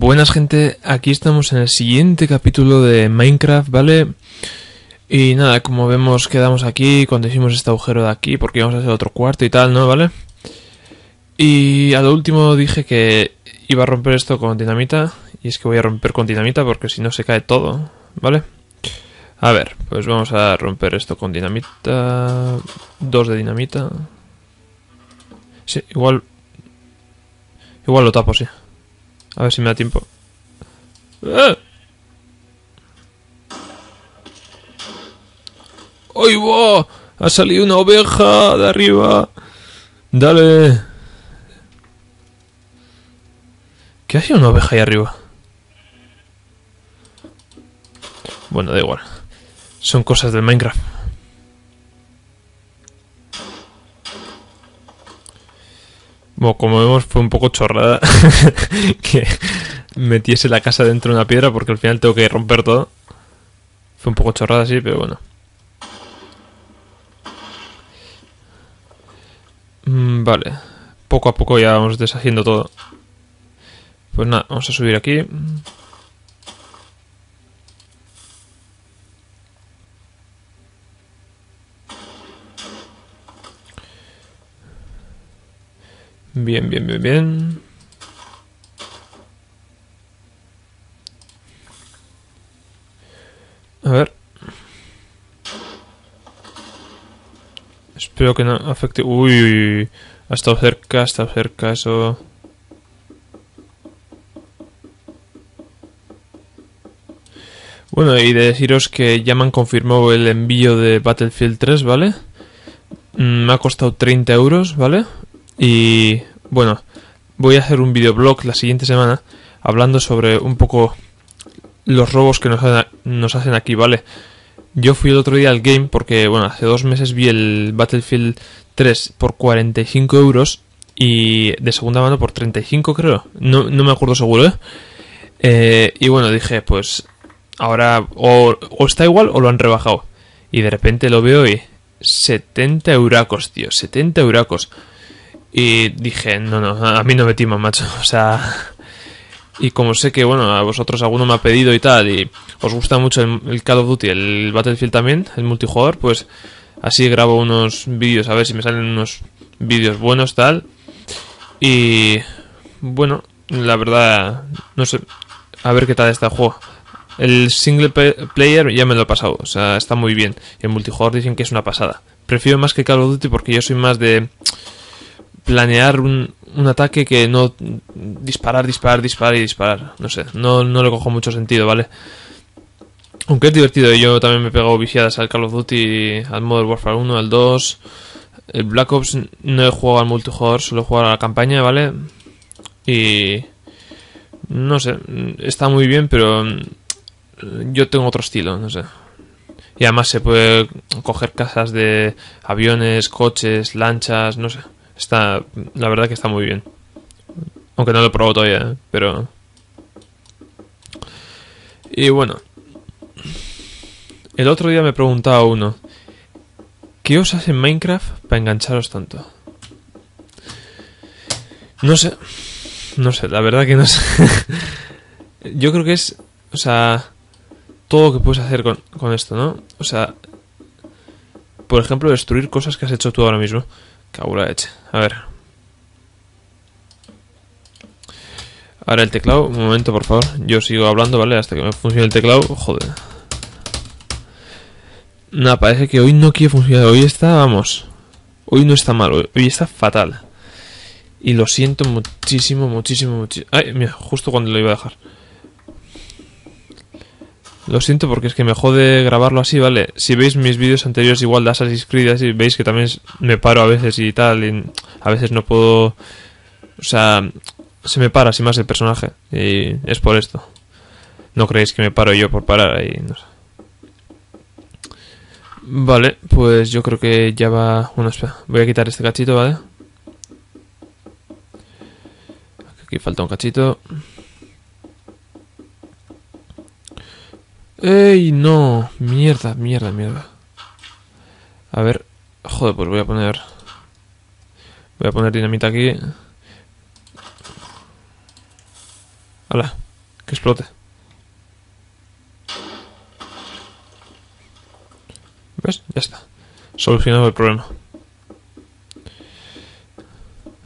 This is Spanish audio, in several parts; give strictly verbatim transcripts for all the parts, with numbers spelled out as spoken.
Buenas gente, aquí estamos en el siguiente capítulo de Minecraft, ¿vale? Y nada, como vemos quedamos aquí cuando hicimos este agujero de aquí, porque íbamos a hacer otro cuarto y tal, ¿no? ¿Vale? Y a lo último dije que iba a romper esto con dinamita, y es que voy a romper con dinamita porque si no se cae todo, ¿vale? A ver, pues vamos a romper esto con dinamita, dos de dinamita. Sí, igual, igual lo tapo, sí. A ver si me da tiempo. ¡Ah! ¡Ay, wow! ¡Ha salido una oveja de arriba! ¡Dale! ¿Qué ha sido una oveja ahí arriba? Bueno, da igual. Son cosas del Minecraft. Bueno, como vemos fue un poco chorrada que metiese la casa dentro de una piedra porque al final tengo que romper todo. Fue un poco chorrada, sí, pero bueno. Mm, vale, poco a poco ya vamos deshaciendo todo. Pues nada, vamos a subir aquí. Bien, bien, bien, bien. A ver. Espero que no afecte... Uy, ha estado cerca, ha estado cerca eso. Bueno, y de deciros que ya me han confirmado el envío de Battlefield tres, ¿vale? Me ha costado treinta euros, ¿vale? Y bueno, voy a hacer un videoblog la siguiente semana hablando sobre un poco los robos que nos, ha, nos hacen aquí, ¿vale? Yo fui el otro día al game porque, bueno, hace dos meses vi el Battlefield tres por cuarenta y cinco euros y de segunda mano por treinta y cinco, creo. No, no me acuerdo seguro, ¿eh? eh y bueno, dije, pues ahora o, o está igual o lo han rebajado. Y de repente lo veo y setenta euracos, tío, setenta euracos. Y dije, no, no, a mí no me timan, macho, o sea... Y como sé que, bueno, a vosotros alguno me ha pedido y tal, y os gusta mucho el, el Call of Duty, el Battlefield también, el multijugador, pues así grabo unos vídeos, a ver si me salen unos vídeos buenos, tal. Y... bueno, la verdad, no sé, a ver qué tal está el juego. El single player ya me lo he pasado, o sea, está muy bien. El multijugador dicen que es una pasada. Prefiero más que Call of Duty porque yo soy más de... planear un, un ataque que no disparar, disparar, disparar y disparar. No sé, no, no le cojo mucho sentido, ¿vale? Aunque es divertido. Yo también me he pegado viciadas al Call of Duty, al Modern Warfare uno, al dos. El Black Ops no he jugado al multijugador, solo he jugado a la campaña, ¿vale? Y... no sé, está muy bien, pero yo tengo otro estilo, no sé. Y además se puede coger casas de aviones, coches, lanchas, no sé. Está, la verdad que está muy bien. Aunque no lo he probado todavía, ¿eh? Pero... Y bueno. El otro día me preguntaba uno. ¿Qué os hace en Minecraft para engancharos tanto? No sé. No sé, la verdad que no sé. Yo creo que es... o sea... todo lo que puedes hacer con, con esto, ¿no? O sea... por ejemplo, destruir cosas que has hecho tú ahora mismo. Cago la leche. A ver. Ahora el teclado. Un momento, por favor. Yo sigo hablando, ¿vale? Hasta que me funcione el teclado. Joder. Nada, parece que hoy no quiere funcionar. Hoy está, vamos. Hoy no está mal. Hoy, hoy está fatal. Y lo siento muchísimo, muchísimo, muchísimo. Ay, mira, justo cuando lo iba a dejar. Lo siento porque es que me jode grabarlo así, ¿vale? Si veis mis vídeos anteriores igual de Assassin's Creed y veis que también me paro a veces y tal, y a veces no puedo... o sea, se me para, sin más, el personaje. Y es por esto. No creéis que me paro yo por parar ahí, no sé. Vale, pues yo creo que ya va... bueno, espera, voy a quitar este cachito, ¿vale? Aquí falta un cachito... ¡Ey, no! Mierda, mierda, mierda. A ver... joder, pues voy a poner... voy a poner dinamita aquí. ¡Hala! Que explote. ¿Ves? Ya está. Solucionado el problema.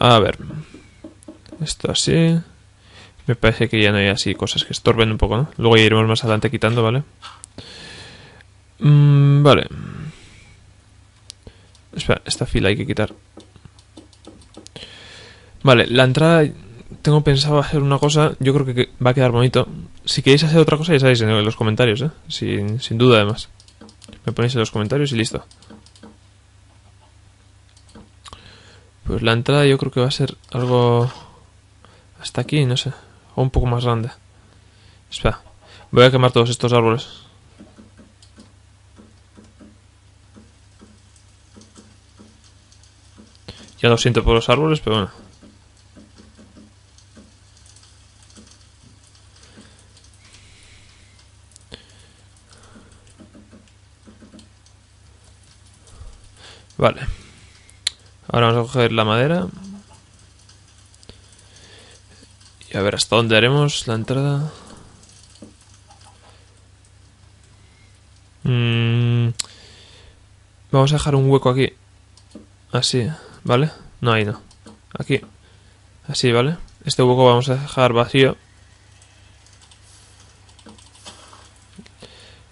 A ver. Esto así. Me parece que ya no hay así cosas que estorben un poco, ¿no? Luego ya iremos más adelante quitando, ¿vale? Mm, vale. Espera, esta fila hay que quitar. Vale, la entrada... Tengo pensado hacer una cosa, yo creo que va a quedar bonito. Si queréis hacer otra cosa, ya sabéis en los comentarios, ¿eh? Sin, sin duda, además. Me ponéis en los comentarios y listo. Pues la entrada yo creo que va a ser algo... Hasta aquí, no sé. O un poco más grande. Espera. Voy a quemar todos estos árboles. Ya lo siento por los árboles, pero bueno. Vale. Ahora vamos a coger la madera. Y a ver hasta dónde haremos la entrada. Mm. Vamos a dejar un hueco aquí. Así, ¿vale? No, ahí no. Aquí. Así, ¿vale? Este hueco vamos a dejar vacío.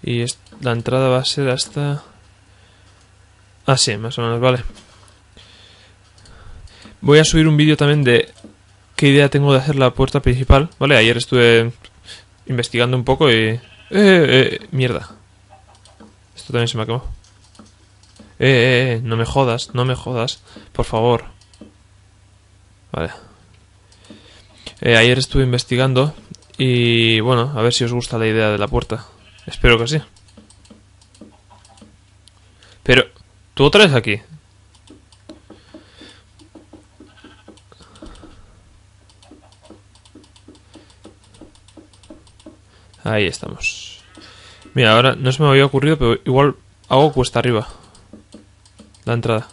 Y la entrada va a ser hasta... Así, más o menos, vale. Voy a subir un vídeo también de qué idea tengo de hacer la puerta principal, ¿vale? Ayer estuve investigando un poco y... ¡Eh, eh, eh! ¡Mierda! Esto también se me ha quemado. ¡Eh, eh, eh! No me jodas, no me jodas, por favor. Vale. Eh, ayer estuve investigando y, bueno, a ver si os gusta la idea de la puerta. Espero que sí. Pero... ¿Tú otra vez aquí? Ahí estamos. Mira, ahora no se me había ocurrido, pero igual hago cuesta arriba. La entrada.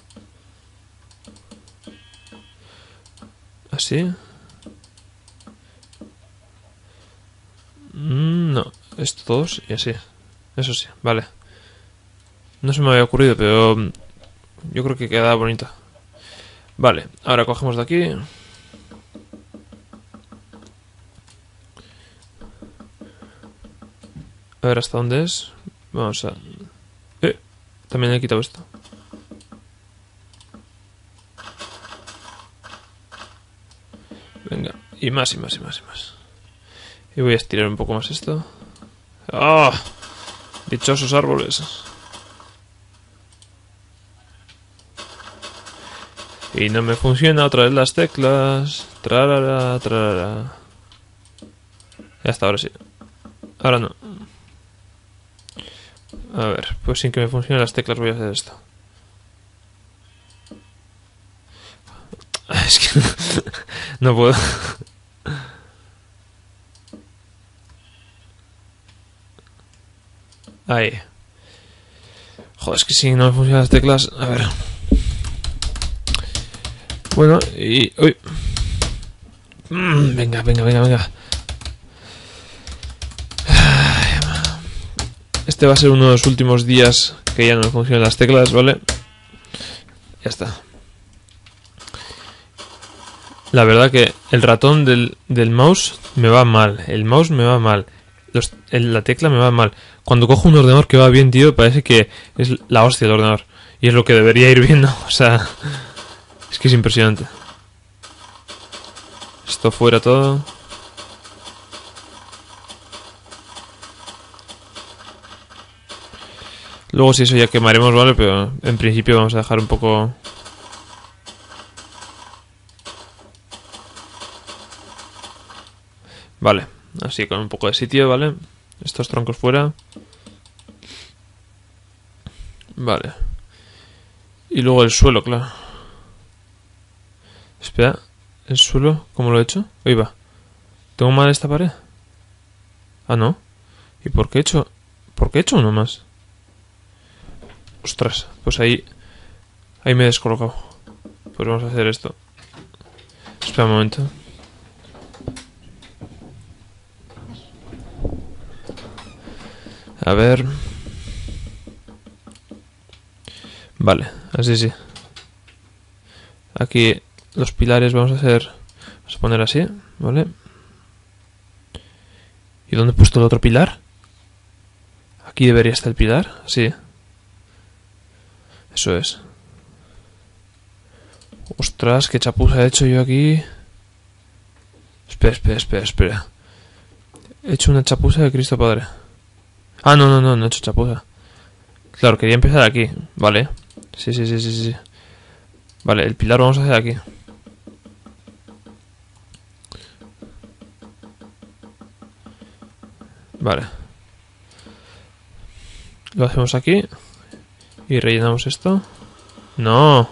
¿Así? Mm, no, estos dos y así. Eso sí, vale. No se me había ocurrido, pero yo creo que queda bonita. Vale, ahora cogemos de aquí. A ver hasta dónde es. Vamos a... Eh, también he quitado esto. Venga, y más, y más, y más, y más. Y voy a estirar un poco más esto. ¡Ah! Dichosos árboles. Y no me funciona otra vez las teclas. Trarara, trarara. Ya está, ahora sí. Ahora no. A ver, pues sin que me funcionen las teclas voy a hacer esto. Es que no, no puedo. Ahí. Joder, es que si no me funcionan las teclas... A ver... Bueno, y... Uy. Mm, venga, venga, venga, venga. Este va a ser uno de los últimos días que ya no me funcionan las teclas, ¿vale? Ya está. La verdad que el ratón del, del mouse me va mal. El mouse me va mal. Los, el, la tecla me va mal. Cuando cojo un ordenador que va bien, tío, parece que es la hostia del ordenador. Y es lo que debería ir viendo, o sea... Es que es impresionante. Esto fuera todo. Luego si eso ya quemaremos, ¿vale? Pero en principio vamos a dejar un poco... Vale. Así con un poco de sitio, ¿vale? Estos troncos fuera. Vale. Y luego el suelo, claro. Espera, el suelo, ¿cómo lo he hecho? Ahí va. ¿Tengo mal esta pared? Ah, no. ¿Y por qué he hecho? ¿Por qué he hecho uno más? Ostras, pues ahí. Ahí me he descolocado. Pues vamos a hacer esto. Espera un momento. A ver. Vale, así sí. Aquí los pilares vamos a hacer... Vamos a poner así, ¿vale? ¿Y dónde he puesto el otro pilar? Aquí debería estar el pilar, sí. Eso es. Ostras, qué chapuza he hecho yo aquí. Espera, espera, espera, espera. He hecho una chapuza de Cristo Padre. Ah, no, no, no, no he hecho chapuza. Claro, quería empezar aquí, vale. Sí, sí, sí, sí, sí. Vale, el pilar lo vamos a hacer aquí. Vale. Lo hacemos aquí. Y rellenamos esto. No.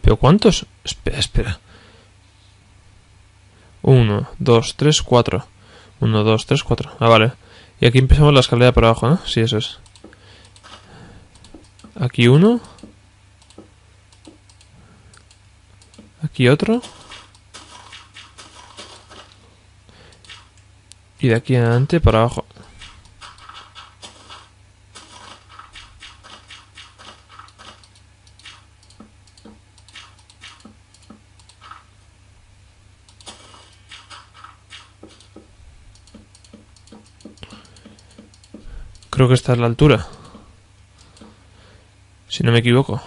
¿Pero cuántos? Espera, espera. Uno, dos, tres, cuatro. Uno, dos, tres, cuatro. Ah, vale. Y aquí empezamos la escalera para abajo, ¿no? Sí, eso es. Aquí uno. Aquí otro. Y de aquí en adelante para abajo. Creo que esta es la altura. Si no me equivoco.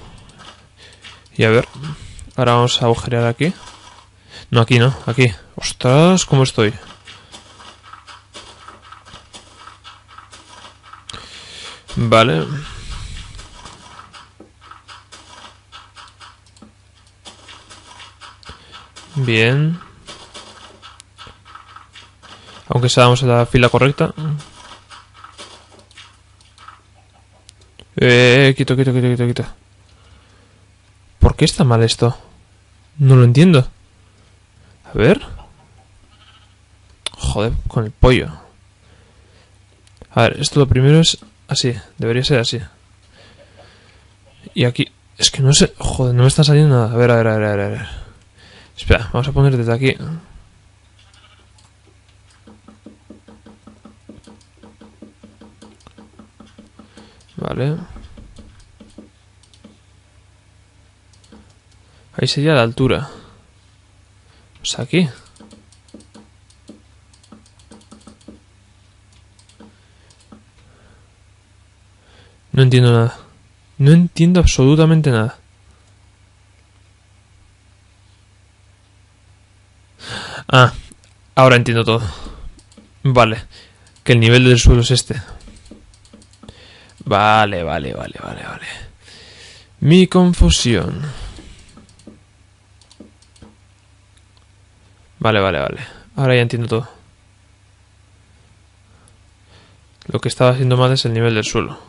Y a ver. Ahora vamos a agujerear aquí. No, aquí no. Aquí. Ostras, ¿cómo estoy? Vale. Bien. Aunque estábamos en la fila correcta. Eh, quito, quito, quito, quito, quito. ¿Por qué está mal esto? No lo entiendo. A ver. Joder, con el pollo. A ver, esto lo primero es así. Debería ser así. Y aquí... Es que no sé... Joder, no me está saliendo nada. A ver, a ver, a ver, a ver. A ver. Espera, vamos a poner desde aquí. Vale. Ahí sería la altura. Pues aquí. No entiendo nada. No entiendo absolutamente nada. Ah, ahora entiendo todo. Vale. Que el nivel del suelo es este. Vale, vale, vale, vale, vale. Mi confusión. Vale, vale, vale. Ahora ya entiendo todo. Lo que estaba haciendo mal es el nivel del suelo.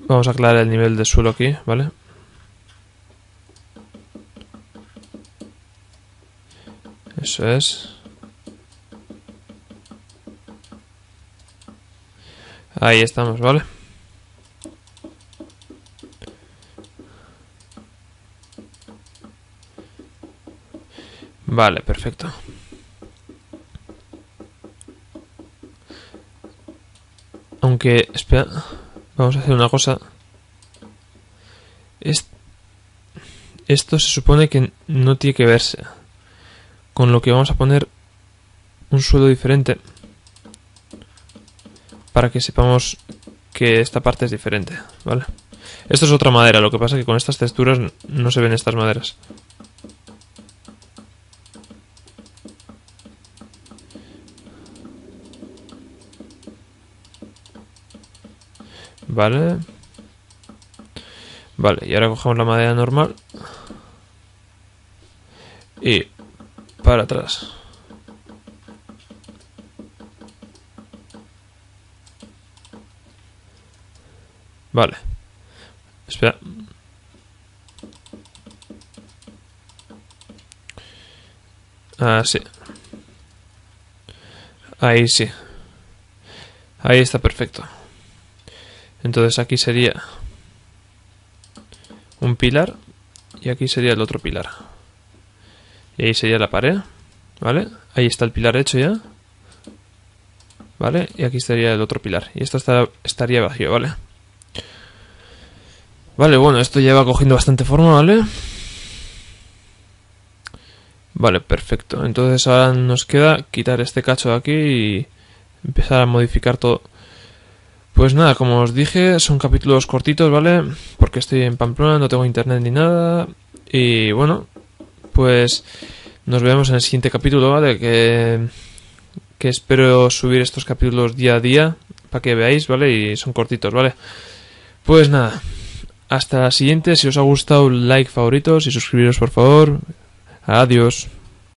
Vamos a aclarar el nivel del suelo aquí, ¿vale? Eso es. Ahí estamos, ¿vale? Vale, perfecto. Aunque, espera, vamos a hacer una cosa. Est- Esto se supone que no tiene que verse. Con lo que vamos a poner un suelo diferente. Para que sepamos que esta parte es diferente, ¿vale? Esto es otra madera, lo que pasa es que con estas texturas no se ven estas maderas. Vale. Vale, y ahora cogemos la madera normal. Y para atrás. Vale. Espera. Ah, sí. Ahí sí. Ahí está perfecto. Entonces aquí sería un pilar y aquí sería el otro pilar. Y ahí sería la pared, ¿vale? Ahí está el pilar hecho ya, ¿vale? Y aquí estaría el otro pilar. Y esto está, estaría vacío, ¿vale? Vale, bueno, esto ya va cogiendo bastante forma, ¿vale? Vale, perfecto. Entonces ahora nos queda quitar este cacho de aquí y empezar a modificar todo. Pues nada, como os dije, son capítulos cortitos, ¿vale? Porque estoy en Pamplona, no tengo internet ni nada. Y bueno, pues nos vemos en el siguiente capítulo, ¿vale? Que, que espero subir estos capítulos día a día para que veáis, ¿vale? Y son cortitos, ¿vale? Pues nada, hasta la siguiente. Si os ha gustado, like, favoritos y suscribiros, por favor. Adiós.